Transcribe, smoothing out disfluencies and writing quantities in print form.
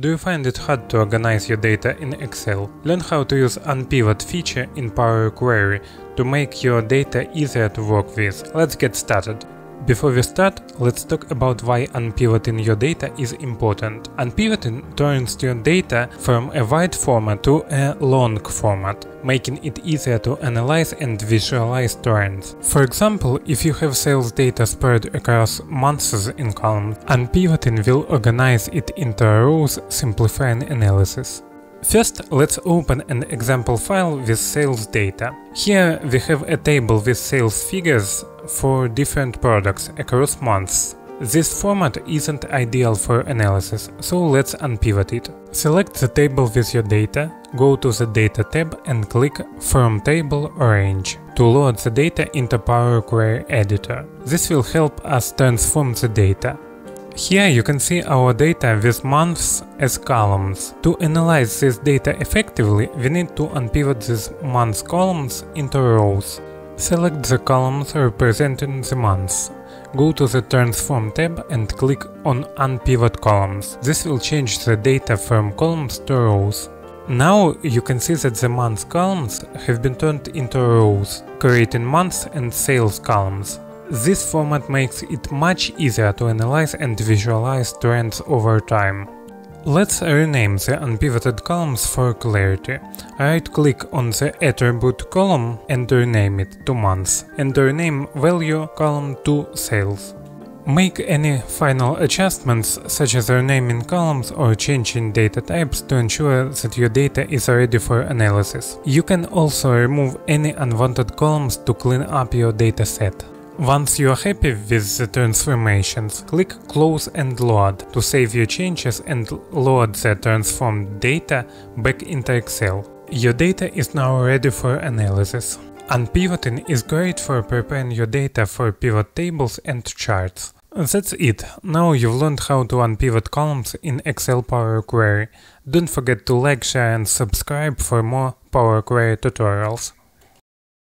Do you find it hard to organize your data in Excel? Learn how to use unpivot feature in Power Query to make your data easier to work with. Let's get started. Before we start, let's talk about why unpivoting your data is important. Unpivoting turns your data from a wide format to a long format, making it easier to analyze and visualize trends. For example, if you have sales data spread across months in columns, unpivoting will organize it into rows, simplifying analysis. First, let's open an example file with sales data. Here we have a table with sales figures for different products across months. This format isn't ideal for analysis, so let's unpivot it. Select the table with your data, go to the Data tab and click From Table Range to load the data into Power Query Editor. This will help us transform the data. Here you can see our data with months as columns. To analyze this data effectively, we need to unpivot these month columns into rows. Select the columns representing the months. Go to the Transform tab and click on Unpivot Columns. This will change the data from columns to rows. Now you can see that the month columns have been turned into rows, creating months and sales columns. This format makes it much easier to analyze and visualize trends over time. Let's rename the unpivoted columns for clarity. Right-click on the attribute column and rename it to months, and rename value column to sales. Make any final adjustments, such as renaming columns or changing data types, to ensure that your data is ready for analysis. You can also remove any unwanted columns to clean up your dataset. Once you are happy with the transformations, click Close and Load to save your changes and load the transformed data back into Excel. Your data is now ready for analysis. Unpivoting is great for preparing your data for pivot tables and charts. That's it. Now you've learned how to unpivot columns in Excel Power Query. Don't forget to like, share and subscribe for more Power Query tutorials.